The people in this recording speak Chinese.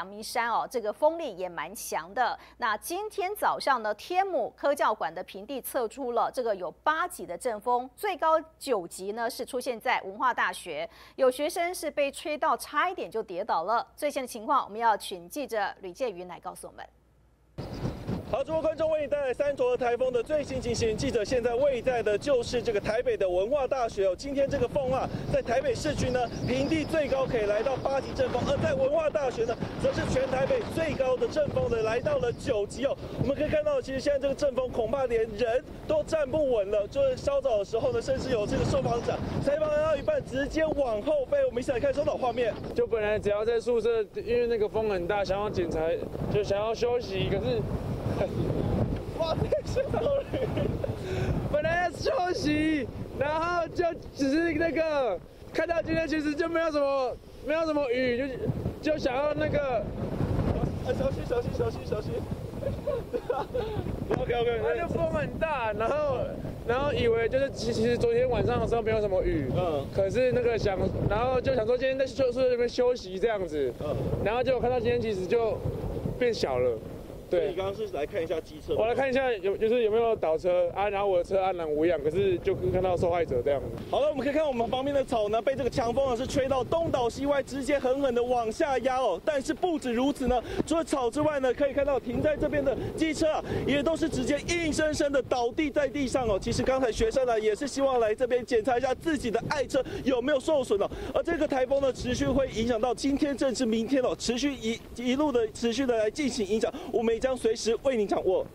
阳明山哦，这个风力也蛮强的。那今天早上呢，天母科教馆的平地测出了这个有8级的阵风，最高9级呢是出现在文化大学，有学生是被吹到差一点就跌倒了。最新的情况，我们要请记者吕介云来告诉我们。 好，各位观众为你带来3卓台风的最新情形。记者现在位在的就是这个台北的文化大学哦。今天这个风啊，在台北市区呢，平地最高可以来到8级阵风，而在文化大学呢，则是全台北最高的阵风呢，来到了9级哦。我们可以看到，其实现在这个阵风恐怕连人都站不稳了。就是稍早的时候呢，甚至有这个受访者采访到一半，直接往后飞。我们一起来看稍早画面。就本来只要在宿舍，因为那个风很大，想要剪裁，就想要休息，可是。 哇，这个效率！本来要休息，然后就只是那个看到今天其实就没有什么雨，就想要那个休息。OK， 那就风很大，然后以为就是其实昨天晚上的时候没有什么雨，嗯，可是那个然后就想说今天在宿舍那边休息这样子，嗯，然后结果看到今天其实就变小了。 对，你刚刚是来看一下机车，我来看一下有没有倒车啊，然后我的车安然无恙，可是就看到受害者这样子。好了，我们可以看我们旁边的草呢，被这个强风呢是吹到东倒西歪，直接狠狠的往下压哦。但是不止如此呢，除了草之外呢，可以看到停在这边的机车啊，也都是直接硬生生的倒地在地上哦。其实刚才学生呢也是希望来这边检查一下自己的爱车有没有受损哦。而这个台风呢，持续会影响到今天甚至明天哦，持续一路的来进行影响，我们。 将随时为您掌握。